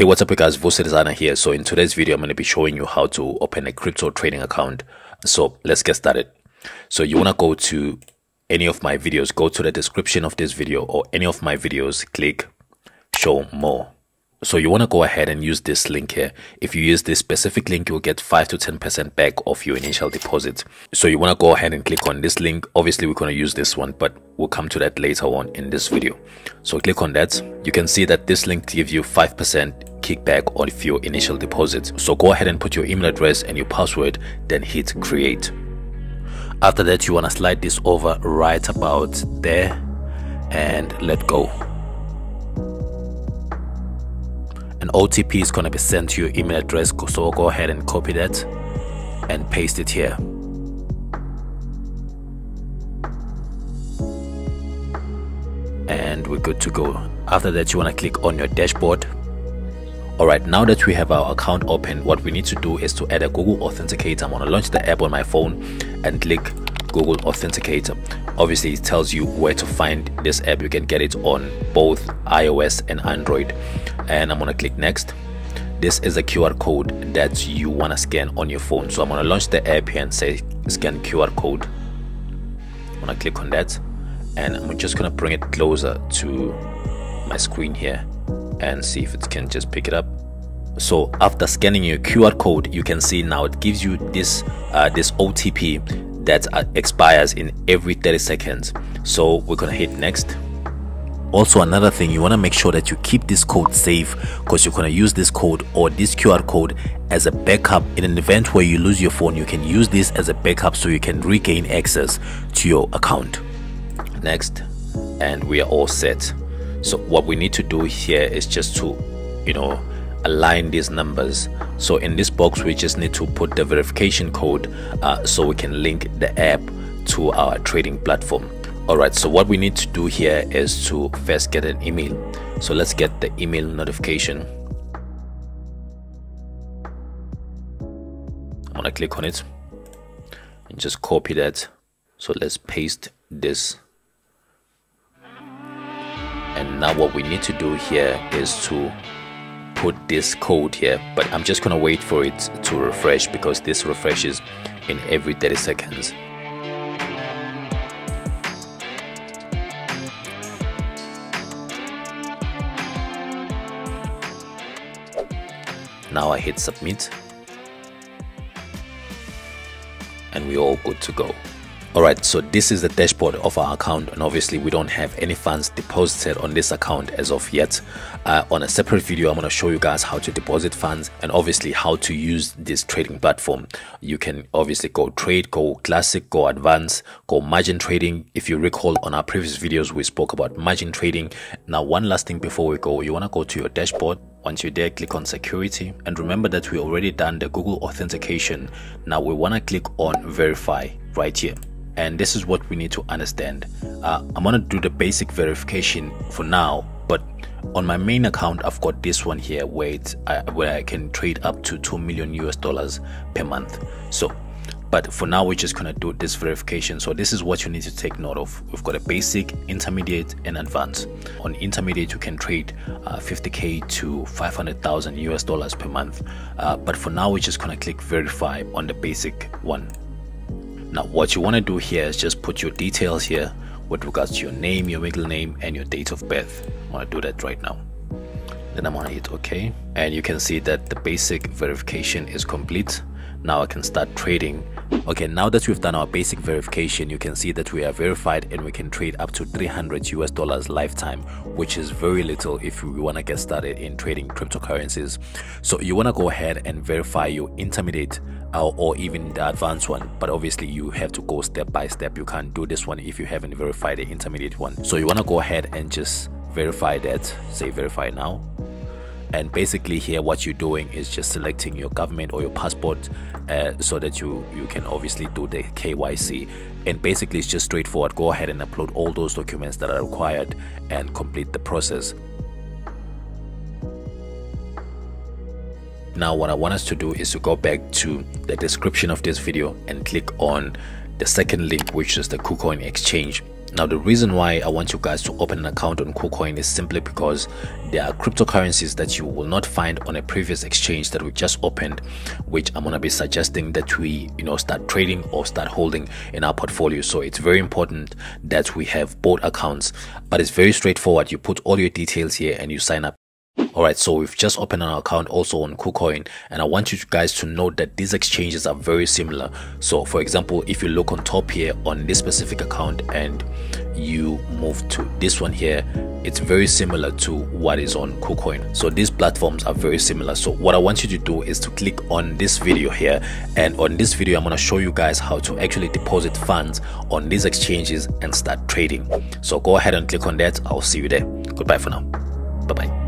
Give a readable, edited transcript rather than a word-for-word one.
Hey, what's up, you guys? Vusi Designer here. So in today's video, I'm going to be showing you how to open a crypto trading account. So let's get started. So you want to go to any of my videos, go to the description of this video or any of my videos, click show more. So you want to go ahead and use this link here. If you use this specific link, you'll get 5 to 10% back of your initial deposit. So you want to go ahead and click on this link. Obviously, we're going to use this one, but we'll come to that later on in this video. So click on that. You can see that this link gives you 5% kickback of your initial deposit. So go ahead and put your email address and your password, then hit create. After that, you want to slide this over right about there and let go. An OTP is going to be sent to your email address, so go ahead and copy that and paste it here. And we're good to go. After that, you want to click on your dashboard. Alright, now that we have our account open, what we need to do is to add a Google Authenticator. I'm going to launch the app on my phone and click Google Authenticator. Obviously, it tells you where to find this app. You can get it on both iOS and Android. And I'm going to click next. This is a QR code that you want to scan on your phone. So I'm going to launch the app here and say scan QR code. I'm going to click on that. And I'm just going to bring it closer to my screen here and see if it can just pick it up. So after scanning your QR code, you can see now it gives you this OTP that expires in every 30 seconds. So we're gonna hit next. Also, another thing, you want to make sure that you keep this code safe, because you're going to use this code or this QR code as a backup. In an event where you lose your phone, you can use this as a backup so you can regain access to your account. Next, and we are all set. So what we need to do here is just to, you know, align these numbers. So in this box, we just need to put the verification code so we can link the app to our trading platform. Alright, so what we need to do here is to first get an email. So let's get the email notification. I'm gonna click on it and just copy that. So let's paste this. And now what we need to do here is to put this code here, but I'm just gonna wait for it to refresh, because this refreshes in every 30 seconds. Now I hit submit and we're all good to go. Alright, so this is the dashboard of our account, and obviously we don't have any funds deposited on this account as of yet. On a separate video, I'm going to show you guys how to deposit funds and obviously how to use this trading platform. You can obviously go trade, go classic, go advanced, go margin trading. If you recall, on our previous videos, we spoke about margin trading. Now, one last thing before we go, you want to go to your dashboard. Once you're there, click on security, and remember that we already done the Google authentication. Now we want to click on verify right here. And this is what we need to understand. I'm gonna do the basic verification for now, but on my main account, I've got this one here where I can trade up to $2 million per month. So, but for now, we're just gonna do this verification. So this is what you need to take note of. We've got a basic, intermediate, and advanced. On intermediate, you can trade 50K to $500,000 per month. But for now, we're just gonna click verify on the basic one. Now what you want to do here is just put your details here with regards to your name, your middle name, and your date of birth. I'm going to do that right now. Then I'm going to hit OK. And you can see that the basic verification is complete. Now I can start trading. Okay, now that we've done our basic verification, you can see that we are verified and we can trade up to $300 lifetime, which is very little if we want to get started in trading cryptocurrencies. So you want to go ahead and verify your intermediate or even the advanced one, but obviously you have to go step by step. You can't do this one if you haven't verified the intermediate one. So you want to go ahead and just verify that, say verify now. And basically here what you're doing is just selecting your government or your passport so that you can obviously do the KYC. And basically it's just straightforward. Go ahead and upload all those documents that are required and complete the process. Now what I want us to do is to go back to the description of this video and click on the second link, which is the KuCoin exchange. Now, the reason why I want you guys to open an account on KuCoin is simply because there are cryptocurrencies that you will not find on a previous exchange that we just opened, which I'm going to be suggesting that we, start trading or start holding in our portfolio. So it's very important that we have both accounts, but it's very straightforward. You put all your details here and you sign up. Alright, so we've just opened an account also on KuCoin, and I want you guys to note that these exchanges are very similar. So for example, if you look on top here on this specific account and you move to this one here, it's very similar to what is on KuCoin. So these platforms are very similar. So what I want you to do is to click on this video here, and on this video I'm going to show you guys how to actually deposit funds on these exchanges and start trading. So go ahead and click on that. I'll see you there. Goodbye for now. Bye bye.